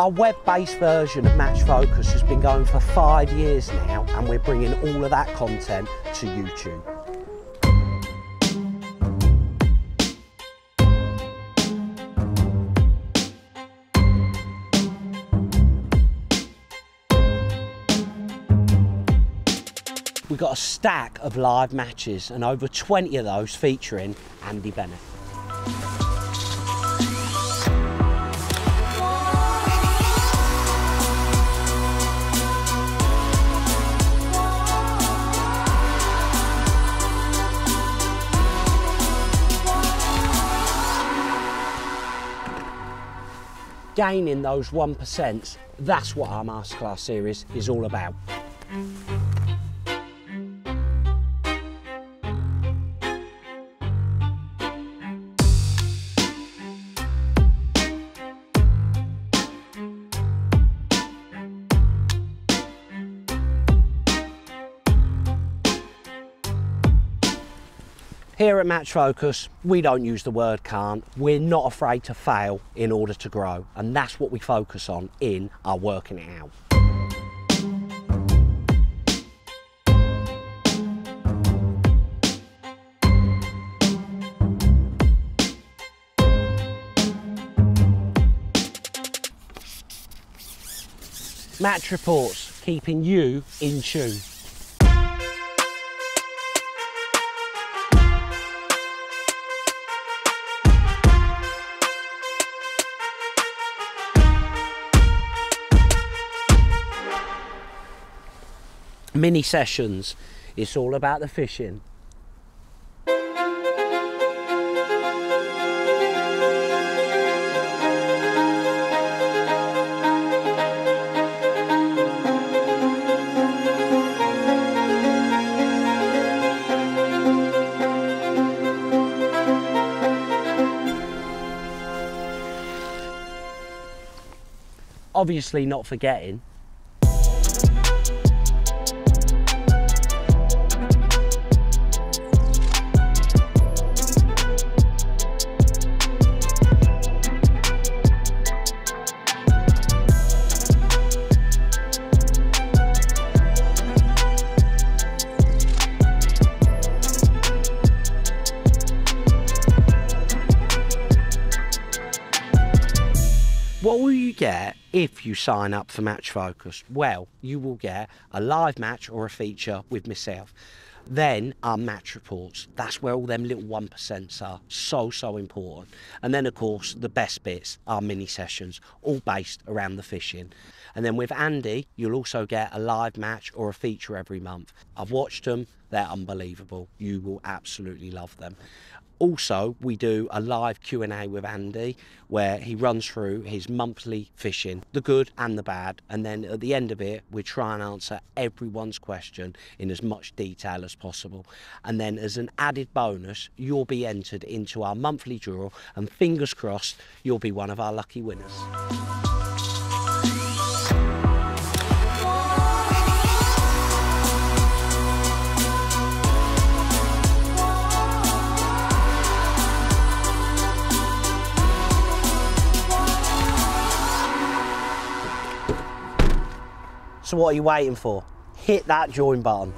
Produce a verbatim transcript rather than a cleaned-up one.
Our web-based version of Match Focus has been going for five years now, and we're bringing all of that content to YouTube. We've got a stack of live matches and over twenty of those featuring Andy Bennett. Gaining those one percent, that's what our Masterclass series is all about. Here at Match Focus, we don't use the word can't. We're not afraid to fail in order to grow, and that's what we focus on in our Working It Out. Match reports, keeping you in tune. Mini sessions, it's all about the fishing. Obviously not forgetting what will you get if you sign up for Match Focus? Well, you will get a live match or a feature with myself. Then our match reports. That's where all them little one percents are. So, so important. And then, of course, the best bits are mini sessions, all based around the fishing. And then with Andy, you'll also get a live match or a feature every month. I've watched them. They're unbelievable. You will absolutely love them. Also, we do a live Q and A with Andy where he runs through his monthly fishing, the good and the bad, and then at the end of it, we try and answer everyone's question in as much detail as possible. And then as an added bonus, you'll be entered into our monthly draw, and fingers crossed, you'll be one of our lucky winners. So what are you waiting for? Hit that join button.